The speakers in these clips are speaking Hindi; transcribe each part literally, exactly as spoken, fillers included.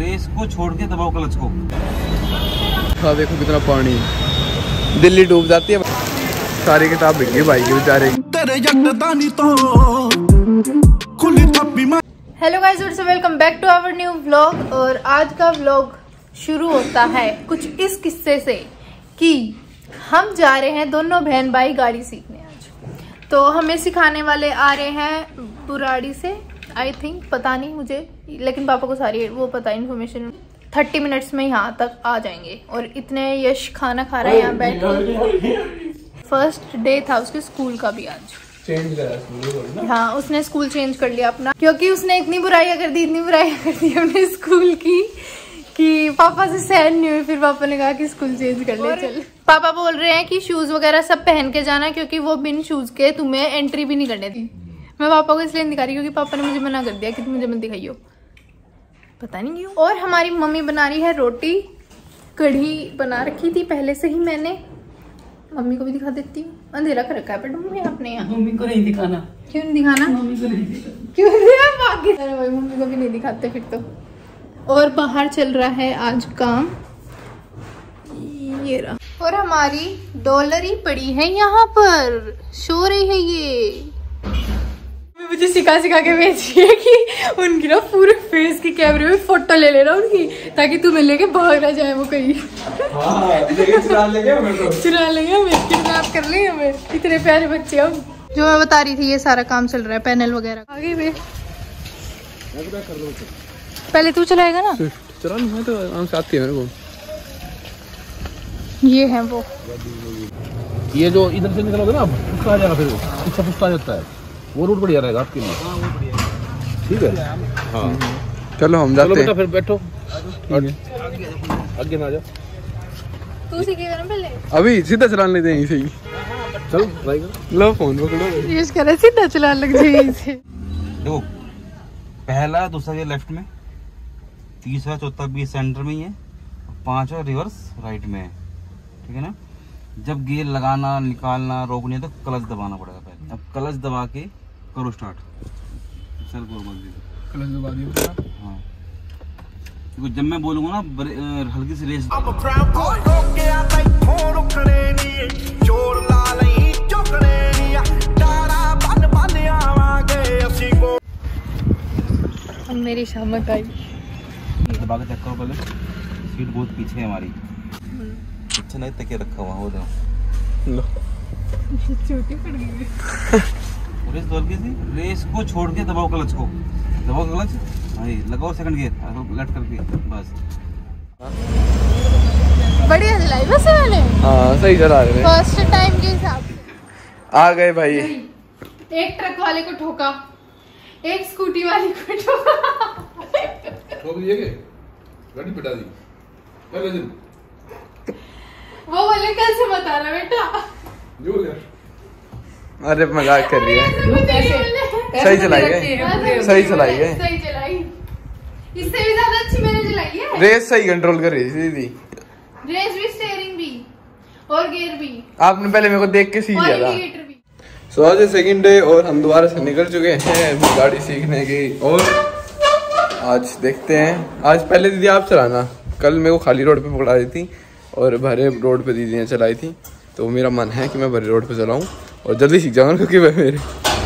रेस को छोड़ के दबाओ क्लच को। हाँ देखो कितना पानी, दिल्ली डूब जाती है। सारी किताब बिक गई भाई के बेचारे। Hello guys, welcome back to our new vlog. और आज का व्लॉग शुरू होता है कुछ इस किस्से से कि हम जा रहे हैं दोनों बहन भाई गाड़ी सीखने। आज तो हमें सिखाने वाले आ रहे हैं बुराड़ी से, आई थिंक, पता नहीं मुझे, लेकिन पापा को सारी वो पता इन्फॉर्मेशन। थर्टी मिनट्स में यहाँ तक आ जाएंगे। और इतने यश खाना खा रहा है यहाँ बैठ के। फर्स्ट डे था उसके स्कूल का भी आज। चेंज करा, हाँ उसने स्कूल चेंज कर लिया अपना, क्योंकि उसने इतनी बुराइयाँ कर दी इतनी बुराइयाँ कर दी अपने स्कूल की कि पापा से सहन नहीं हुई। फिर पापा ने कहा कि स्कूल चेंज कर ले चल। पापा बोल रहे हैं कि शूज वगैरह सब पहन के जाना, क्योंकि वो बिन शूज के तुम्हें एंट्री भी नहीं करने दी। मैं पापा को इसलिए नहीं दिखा रही क्योंकि पापा ने मुझे मना कर दिया कि तुम मुझे मत दिखाइयो, पता नहीं क्यों। और हमारी मम्मी बना रही है रोटी। कढ़ी बना रखी थी पहले से ही मैंने, मम्मी को भी दिखा देती हूँ। अंधेरा कर रखा है बट मम्मी आपने यहाँ। मम्मी को नहीं दिखाना। क्यों नहीं दिखाना? मम्मी को नहीं दिखाना। क्यों? अरे भाई मम्मी को भी नहीं दिखाते फिर तो। और बाहर चल रहा है आज काम, ये रहा। और हमारी डॉलरी पड़ी है यहाँ पर, सो रही है ये। मुझे सिखा सिखा के भेजी है कि उनकी ना पूरे फेस की कैमरे में फोटो ले लेना उनकी, ताकि तुम्हें लेके भाग ना जाए वो कहीं। हाँ, चुरा लेंगे हमें तो। चुरा लेंगे हमें, किडनैप कर लेंगे हमें। इतने प्यारे बच्चे। अब जो मैं बता रही थी ये सारा काम चल रहा है, पैनल वगैरह। आगे में पहले तू चलाएगा ना। चलाना तो हम साथ ही हैं मेरे को। ये है वो, ये जो इधर से निकलोगे ना आप, उसका आ जाएगा फिर वो, उसका पुस्ता जाता है वो रूट बढ़िया रहेगा आपके लिए। हाँ, वो बढ़िया है। ठीक है, हाँ चलो हम जाते हैं। चलो बेटा फिर बैठो, आगे ना जाओ। तू सीखेगा ना पहले, अभी सीधा चलाने देंगे इसे ही। चलो भाई लो फोन पकड़ो, यूज कर, सीधा चलाने लग जाए इसे। देखो पहला दूसरा ये लेफ्ट में, तीसरा चौथा भी सेंटर में ही है, पांचवा रिवर्स राइट में है, ठीक है ना। जब गियर लगाना निकालना रोकने तो क्लच दबाना पड़ेगा पहले। अब क्लच दबा के करो स्टार्ट। सर को बोल दीजिए क्लच दबा दियो। हाँ देखो जब मैं बोलूँगा ना हल्की सी रेस, अब मेरी शामत आई। दबा के चेक करो पहले, सीट बहुत पीछे है हमारी। अच्छा नहीं तकिया रखा हुआ हो जाओ। लो छोटी पड़ गई रेस। दौड़ गई थी रेस को छोड़ के दबाओ क्लच को, दबाओ क्लच, भाई लगाओ सेकंड गियर लेफ्ट करके, बस। बढ़िया चलाई बस मैंने। हाँ सही चला रहे, फर्स्ट टाइम के हिसाब से आ गए भाई। एक ट्रक वाले को ठोका, एक स्कूटी वाले को ठोका, ठोक दिए के गाड़ी पिटा दी पहले दिन। वो बोले कल से बता रहा बेटा। अरे मजाक कर रही है, सही चलाई है, सही चलाई है, सही चलाई। इससे भी ज़्यादा अच्छी मैंने चलाई है। रेस सही कंट्रोल कर रही थी दीदी, रेस भी, स्टीयरिंग भी और गियर भी। आपने पहले मेरे को देख के सीख लिया था। सो आज सेकंड डे और हम दोबारा से निकल चुके हैं गाड़ी सीखने की। और आज देखते हैं, आज पहले दीदी आप चलाना, कल मेरे को खाली रोड पे पकड़ा रही थी और भरे रोड पे दीदी ने चलाई थी, तो मेरा मन है कि मैं भरे रोड पे चलाऊँ और जल्दी सीख जाऊँगा क्योंकि वह मेरे।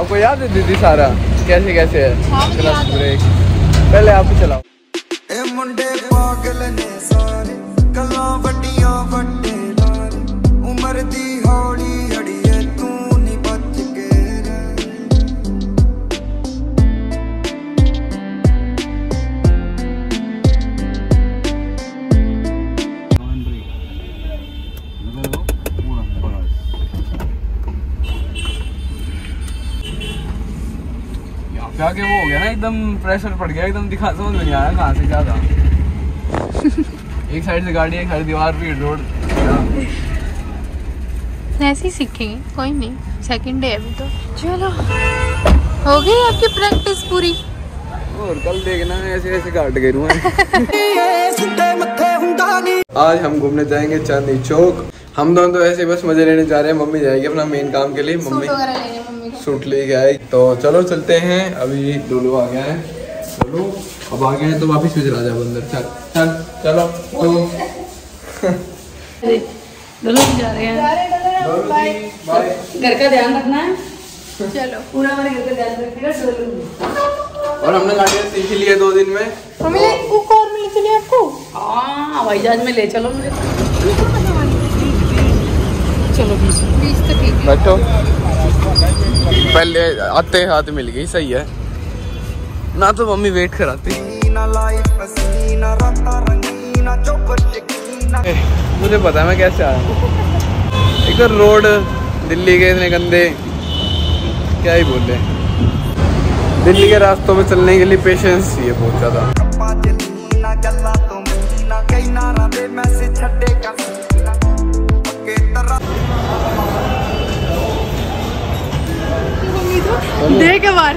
आपको याद है दीदी सारा कैसे कैसे है? ब्रेक पहले आप ही चलाओ। जाके वो हो गया ना एकदम, प्रेशर पड़ गया एकदम, दिखा समझ में नहीं आया कहाँ से क्या था। एक साइड से गाड़ी, एक साइड दीवार पे रोड। ऐसे ही सीखेंगे, कोई नहीं, सेकंड डे अभी तो। चलो हो गई आपकी प्रैक्टिस पूरी। और कल देखना ऐसे ऐसे काट गई रूह। आज हम घूमने जाएंगे चांदनी चौक। हम दोनों तो ऐसे बस मजे लेने जा रहे हैं। मम्मी जाएगी अपना मेन काम के लिए, मम्मी सूट ले गए। तो चलो चलते हैं, अभी डोलू आ गया है। डोलू अब आ गए तो वापिस गुजरा जाओ अंदर। चल चल चलो जा रहे हैं, घर का ध्यान रखना है। चलो पूरा हमारे घर का ध्यान रखिएगा। और हमने गाड़ियाँ सीख ली है दो दिन में, हमें कुक और मिल चली आपको। हाँ हवाई जहाज में ले चलो मुझे। चलो बीस बीस तो ठीक है, बैठो। पहले आते हाथ मिल गई, सही है ना, तो मम्मी वेट कराती। मुझे पता है मैं कैसे आया हूँ। एक तो रोड दिल्ली के इतने गंदे, क्या ही बोले। दिल्ली के रास्तों में चलने के लिए पेशेंस चाहिए बहुत ज़्यादा।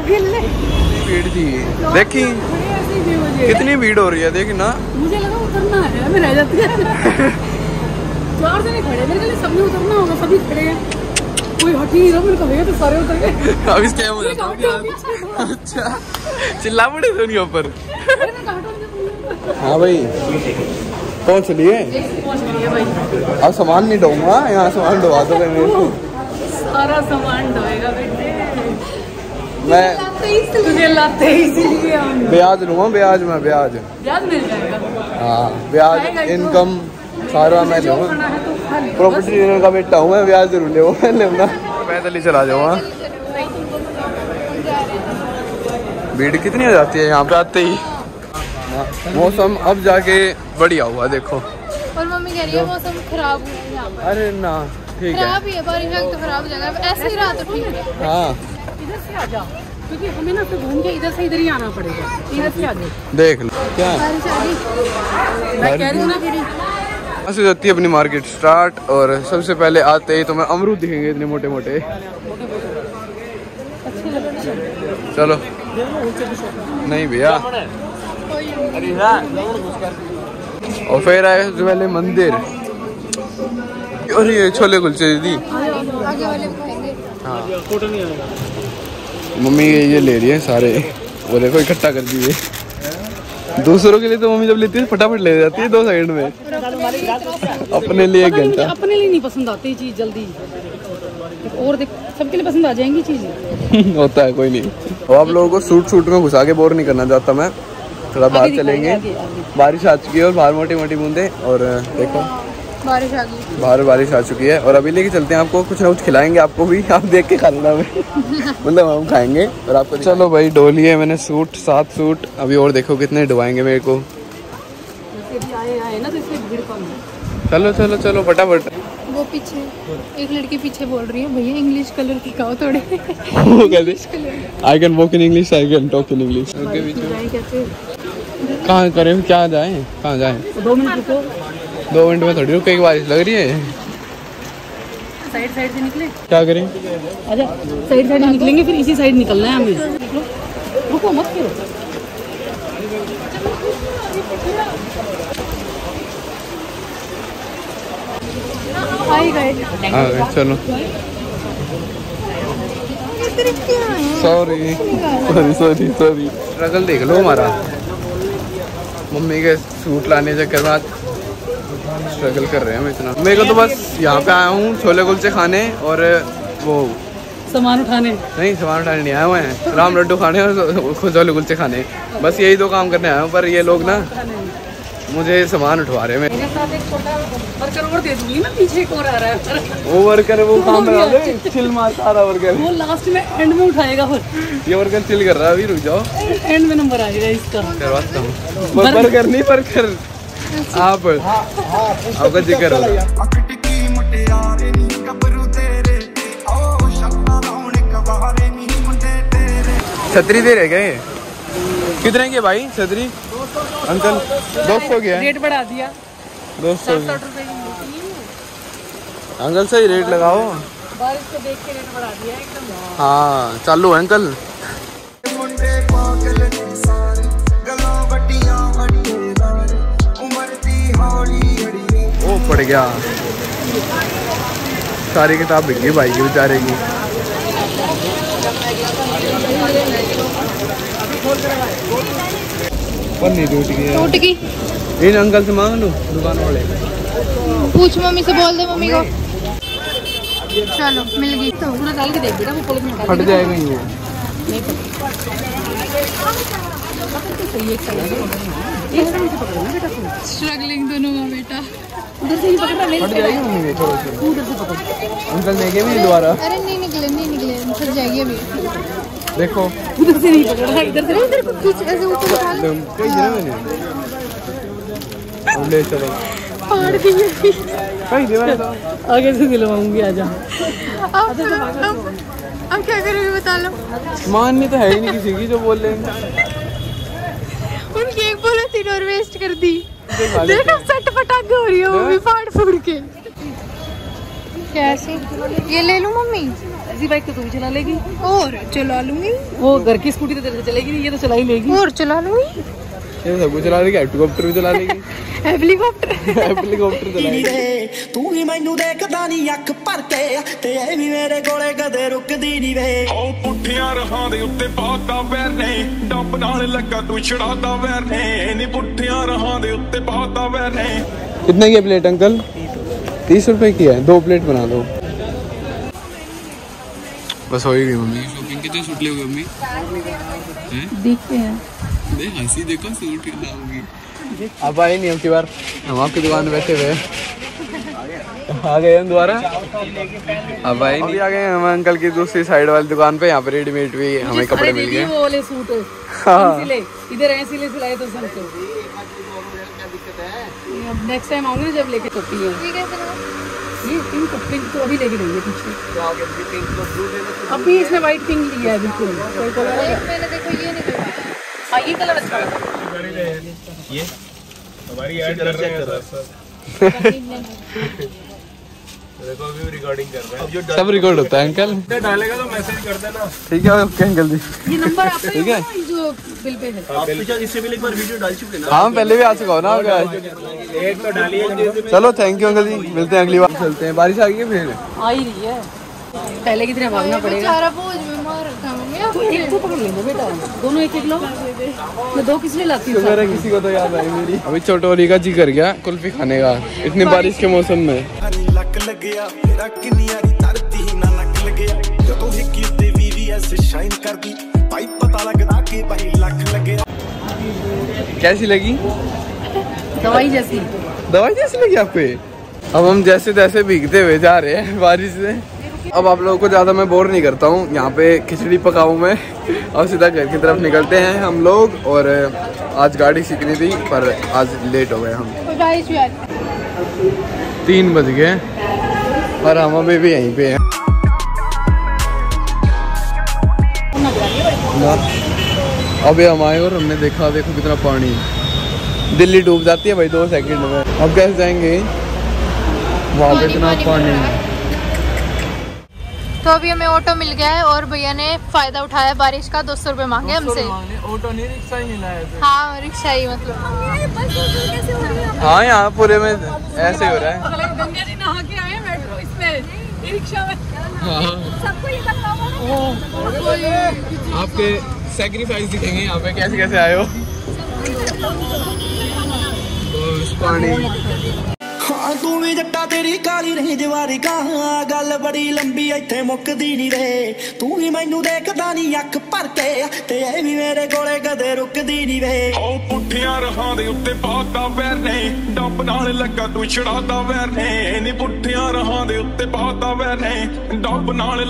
भीड़ थी देखी, कितनी भीड़ हो रही है देखी ना। मुझे लगा उतरना है, मैं रह जाती चार जने खड़े, मेरे लिए सब में उतरना होगा, सभी खड़े हैं, कोई हट ही नहीं रहा। मेरे को भैया तो सारे उतर गए। अब इसके हो जाता। अच्छा चिल्ला पड़े थे उनके ऊपर। हाँ भाई पहुँच लिए, अब सामान नहीं ढोऊंगा यहाँ, सामान डोबा दो, सारा सामान ढोएगा बेटे। मैं तुझे लाते इसीलिए ब्याज लूँगा, ब्याज में ब्याज ब्याज मिल जाएगा। हाँ ब्याज इनकम सारा मैं लूँगा, प्रॉपर्टी डीलर का बेटा हूँ मैं, ब्याज जरूर ले वो लेना। पैदल ही चला जाऊँगा। भीड़ कितनी हो जाती है यहाँ पे आते ही। मौसम अब जाके बढ़िया हुआ देखो। और मम्मी कह रही है मौसम खराब हुआ। अरे ना ठीक है, ऐसे ही रहा तो ठीक है। हाँ इधर से आ जाओ, क्योंकि हमें ना तो घूम के इधर से इधर ही आना पड़ेगा। इधर से आ जाओ देख लो क्या। मैं कह रही हूँ ना फिर जाती है अपनी मार्केट स्टार्ट। और सबसे पहले आते ही तो मैं अमरूद दिखेंगे इतने मोटे मोटे। चलो नहीं भैया। और फिर आए जो पहले मंदिर, और ये छोले कुलचे दीदी। हाँ मम्मी ये ले रही है सारे, वो देखो इकट्ठा कर दीजिए। दूसरों के लिए तो मम्मी जब लेती है फटाफट ले जाती है दो सेकंड में, अपने लिए एक घंटा। अपने लिए नहीं पसंद आती चीज जल्दी, और देख सबके लिए पसंद आ जाएंगी चीजें। होता है कोई नहीं। और आप लोगों को सूट सूट में घुसा के बोर नहीं करना चाहता मैं, थोड़ा बाहर चलेंगे। बारिश आ चुकी है और बाहर मोटी मोटी बूंदे, और देखो बारिश आ गई, बाहर बारिश आ चुकी है। और अभी लेके चलते हैं आपको, कुछ ना कुछ खिलाएंगे आपको भी, आप देख के खा लेना। मतलब हम खाएंगे और आपको। चलो भाई डोलिए मैंने सूट, सात सूट अभी, और देखो कितने डुबाएंगे मेरे को। आए आए ना तो इससे भीड़ कम है। चलो चलो चलो फटाफट। वो पीछे एक लड़की पीछे बोल रही है भैया इंग्लिश कलर की खाओ थोड़े। वो कहते I can walk in English, I can talk in English. कहाँ करें क्या जाए, कहाँ जाए? दो मिनट रुको, दो मिनट में थोड़ी रुके, बारिश लग रही है। साइड साइड से निकले, क्या करें? अच्छा साइड साइड निकलेंगे, फिर इसी साइड निकलना है हमें। रुको मत करो। आ गए चलो। Sorry sorry sorry sorry. रगल देख लो हमारा, मम्मी के सूट लाने चक्कर में स्ट्रगल कर रहे हैं हम इतना। मेरे को तो बस यहाँ पे आया हूँ छोले कुलचे खाने, और वो सामान उठाने नहीं, सामान उठाने नहीं आए हुए हैं, राम लड्डू खाने और छोले कुलचे खाने, बस यही दो काम करने आया हूँ। पर ये लोग ना मुझे सामान उठवा रहे हैं। मेरे साथ एक छोटा वर्कर और दे दूंगी ना, पीछे एक और आ रहा है वो वर्कर, वो काम बना ले चिल मार सारा वर्कर, वो लास्ट में एंड में उठाएगा। ये वर्कर चिल कर रहा है अभी, रुक जाओ एंड में नंबर आएगा इसका, करवाता हूँ। वर्कर नहीं वर्कर आप, आपका जिक्र हो। छतरी दे रह गए कितने के भाई? छतरी अंकल दो सौ की है, रेट बढ़ा दिया दो सौ। अंकल सही रेट लगाओ, बारिश को देख के रेट बढ़ा दिया एकदम। हाँ चालू है अंकल। पड़ गया सारी किताब बिक गई भाई की बेचारे की। पर नहीं टूट गई टूट गई। इन अंकल से मांग लो, दुकान वाले पूछ, मम्मी से बोल दे मम्मी को। चलो मिल गई तो पूरा डाल के देख बेटा, वो पुलिस में फट जाएगा ये नहीं तो ये एक से पकड़ना बेटा, स्ट्रगलिंग दोनों का बेटा। उधर से ही पकड़ना, फट जाएगी मम्मी देखो उधर से पकड़। अंकल देखे भी दोबारा, अरे नहीं निकले नहीं निकले फट जाएगी अभी। देखो उधर से नहीं पकड़ना, इधर से इधर खींच ऐसे ऊपर उठा लो। कई जगह मैंने और ले चलो पहाड़ पे कई जगह आगे से दिलवाऊंगी। आजा अब अब क्या करोगे बता लो, माननी तो है ही नहीं किसी की, जो बोल लेंगे उनकी एक बोलो तीन और वेस्ट कर दी। देखो सट पटाखे हो रही है वो भी फाड़ फूड़ के। कैसे ये ले लूं मम्मी? ऐसी बाइक तो तू भी चला लेगी। और चला लूंगी, वो घर की स्कूटी तो तेरे से चलेगी नहीं, ये तो चला ही लेगी। और चला लूंगी, ये सब कुछ चला लेगी, हेलीकॉप्टर भी चला लेगी। हेलीकॉप्टर हेलीकॉप्टर चला लेगी। तू ही मैनू देखदा नहीं अख भर के, ते ए भी मेरे कोले कदे रुकदी नहीं वे। ओ पुठियां रहां दे उत्ते पाता पैर ने, डंप नाल लगा तू छड़ाता पैर ने, नी पुठियां रहां दे उत्ते पाता पैर ने। कितने की प्लेट अंकल? तीस रुपए की है, दो प्लेट बना दो। बस हो ही गई मम्मी शॉपिंग। कितने सूट ले मम्मी? हैं देखते हैं, देख हंसी देखो सूट कितना होगी। अब आए नहीं हम की बार, हम आपकी दुकान बैठे हुए आ गए हम दोबारा। अब आए नहीं, आ गए हम अंकल की दूसरी साइड वाली दुकान पे, यहाँ पे रेडीमेड भी हमें कपड़े मिल गए। वो वाले सूट इधर ऐसे ले सिलाए तो समझो। अब नेक्स्ट टाइम आऊंगी जब लेके कपड़ी है, ये पिंक पिंक तो अभी लेके नहीं है पीछे, अभी इसने वाइट पिंक लिया है बिल्कुल। मैंने देखो ये नहीं, ये कलर अच्छा लगा ये हमारी ऐड कर रहे हैं सर सर। देखो अभी रिकॉर्डिंग कर रहे हैं, सब रिकॉर्ड होता है अंकल। डालेगा तो मैसेज कर देना ठीक है ओके अंकल जी। ये नंबर आपका ठीक है जो बिल पे है, आप पीछे इससे पहले एक बार वीडियो डाल चुके ना। हां पहले भी आ चुका हो ना आपका, एक तो डालिए। चलो थैंक यू अंकल जी, मिलते हैं अगली बार। चलते हैं, बारिश आ गई है फिर आ ही रही है, पहले की तरह भागना पड़ेगा। सारा बोझ में मार रखा है। तो एक तो पकड़ लेंगे बेटा, दोनों एक एक लो। मैं दो किस लिए लाती हूँ? मेरा किसी को तो याद आई मेरी। अभी चटोरी का जी कर गया कुल्फी खाने का, इतनी बारिश के मौसम में। कैसी लगी? दवाई जैसी। दवाई जैसी लगी आपको? अब हम जैसे तैसे भीगते हुए जा रहे हैं बारिश में। अब आप लोगों को ज़्यादा मैं बोर नहीं करता हूँ, यहाँ पे खिचड़ी पकाऊँ मैं और सीधा घर की तरफ निकलते हैं हम लोग। और आज गाड़ी सीखनी थी पर आज लेट हो गए हम, तीन बज गए और हम अभी भी यहीं पे हैं। अभी हम आए और हमने देखा, देखो कितना पानी, दिल्ली डूब जाती है भाई दो सेकंड में। अब कैसे जाएंगे वहाँ पे, इतना पानी। तो अभी हमें ऑटो मिल गया है और भैया ने फायदा उठाया बारिश का, दो सौ रुपए मांगे हमसे। ऑटो नहीं रिक्शा ही मिला है। हाँ रिक्शा ही मतलब, हाँ यहाँ पूरे में ऐसे हो रहा है। गंगा जी नहा के आए मेट्रो इसमें, रिक्शा में सबको ये करना होगा। आपके सैक्रिफाइस दिखेंगे यहाँ पे, कैसे कैसे आए हो। पानी तू भी जट्टा तेरी काली रही दीवारी का, गल बड़ी लंबी इत्थे मुकदी नहीं रे। तू ही मैनू देखदा नहीं अख भर के, ते ए भी मेरे कोले कदे रुकदी नहीं वे। ओ पुठियां रहां दे उत्ते पाता पैर ने, डंप नाल लगा तू छड़ाता पैर ने, नी पुठियां रहां दे उत्ते पाता पैर ने, डंप नाल।